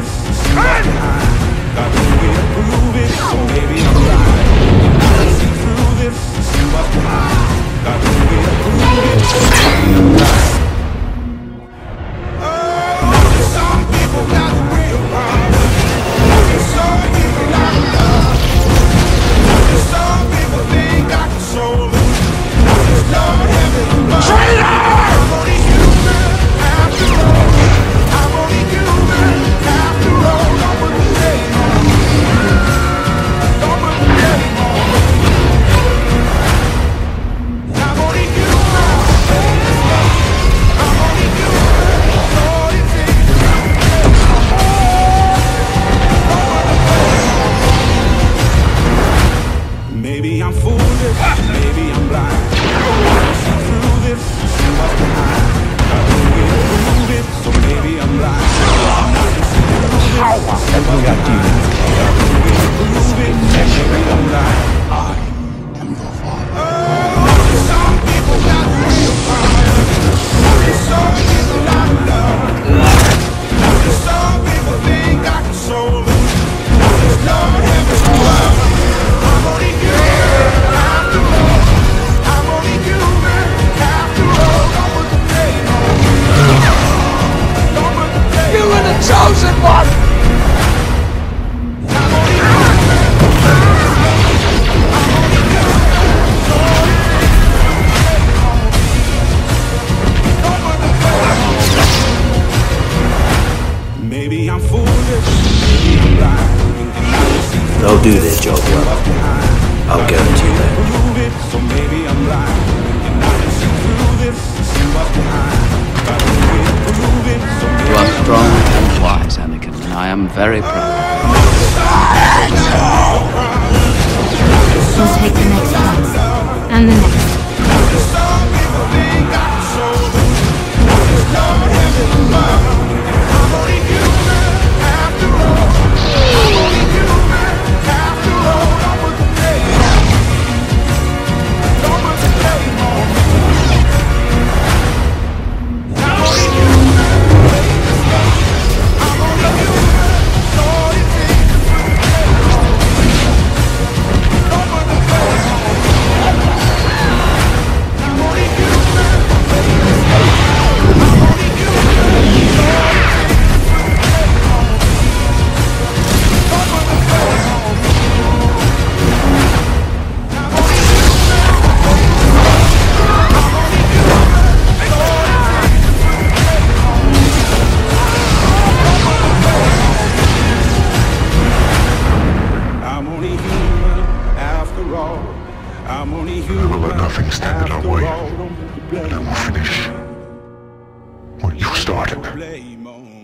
it. God will prove it. So maybe I'm right. I see through this. God will prove it. So maybe I'm right. Oh, some people got the real problem. Some people not love. Some people think I can solve it. Just love having love. I'm only human after all. They'll do their job well. I'll guarantee that. So maybe I'm blind, and I can see through this. You are strong and wise, Anakin, and I am very proud. We'll take the next ones, and the next. Stand in our way, and I will finish what you started.